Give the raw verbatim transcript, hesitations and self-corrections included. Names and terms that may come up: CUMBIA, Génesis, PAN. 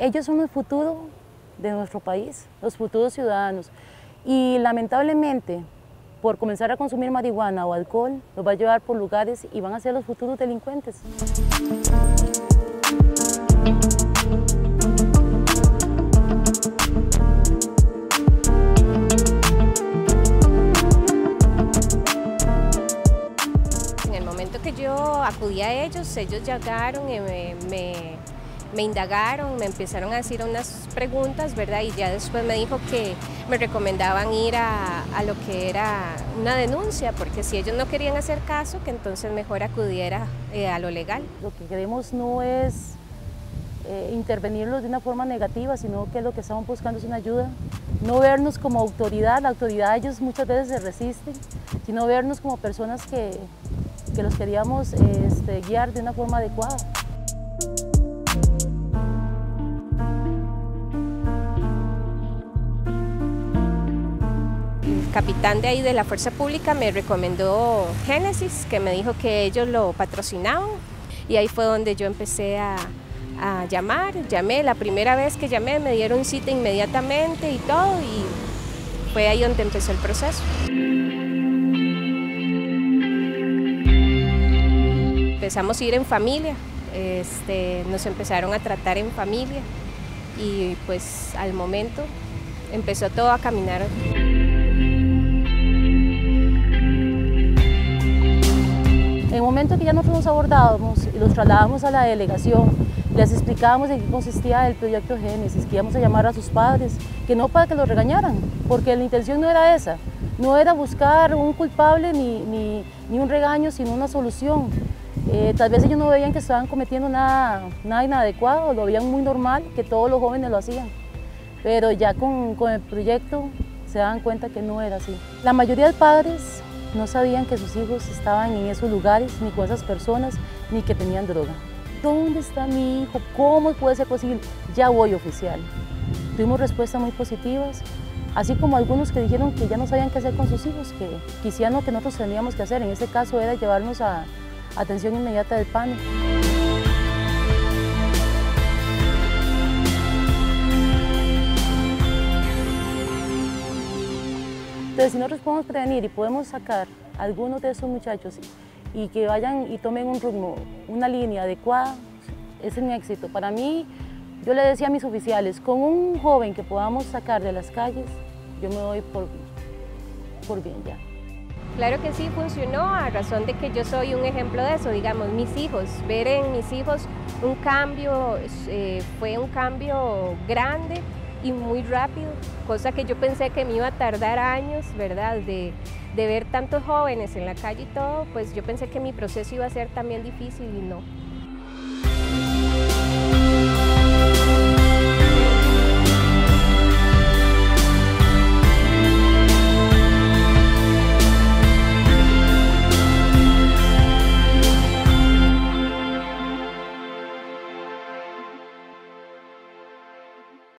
ellos son el futuro de nuestro país, los futuros ciudadanos. Y lamentablemente, por comenzar a consumir marihuana o alcohol, los va a llevar por lugares y van a ser los futuros delincuentes. En el momento que yo acudí a ellos, ellos llegaron y me, me, me indagaron, me empezaron a decir unas preguntas, ¿verdad? Y ya después me dijo que me recomendaban ir a, a lo que era una denuncia, porque si ellos no querían hacer caso, que entonces mejor acudiera eh, a lo legal. Lo que queremos no es eh, intervenirlos de una forma negativa, sino que lo que estamos buscando es una ayuda. No vernos como autoridad, la autoridad ellos muchas veces se resisten, sino vernos como personas que, que los queríamos este, guiar de una forma adecuada. Capitán de ahí de la Fuerza Pública me recomendó Génesis, que me dijo que ellos lo patrocinaban, y ahí fue donde yo empecé a, a llamar, llamé, la primera vez que llamé me dieron cita inmediatamente y todo, y fue ahí donde empezó el proceso. Empezamos a ir en familia, este, nos empezaron a tratar en familia y pues al momento empezó todo a caminar. En el momento que ya nosotros nos abordábamos y los trasladábamos a la delegación, les explicábamos en qué consistía el proyecto Génesis, que íbamos a llamar a sus padres, que no para que los regañaran, porque la intención no era esa, no era buscar un culpable ni, ni, ni un regaño, sino una solución. Eh, tal vez ellos no veían que estaban cometiendo nada, nada inadecuado, lo veían muy normal, que todos los jóvenes lo hacían, pero ya con, con el proyecto se daban cuenta que no era así. La mayoría de padres no sabían que sus hijos estaban en esos lugares, ni con esas personas, ni que tenían droga. ¿Dónde está mi hijo? ¿Cómo puede ser posible? Ya voy, oficial. Tuvimos respuestas muy positivas, así como algunos que dijeron que ya no sabían qué hacer con sus hijos, que quisieran lo que nosotros teníamos que hacer. En este caso era llevarnos a atención inmediata del PAN. Entonces, si nosotros podemos prevenir y podemos sacar a algunos de esos muchachos y que vayan y tomen un rumbo, una línea adecuada, es un éxito. Para mí, yo le decía a mis oficiales, con un joven que podamos sacar de las calles, yo me doy por, por bien ya. Claro que sí, funcionó, a razón de que yo soy un ejemplo de eso, digamos, mis hijos, ver en mis hijos un cambio, eh, fue un cambio grande y muy rápido, cosa que yo pensé que me iba a tardar años, ¿verdad? De, de ver tantos jóvenes en la calle y todo, pues yo pensé que mi proceso iba a ser también difícil y no.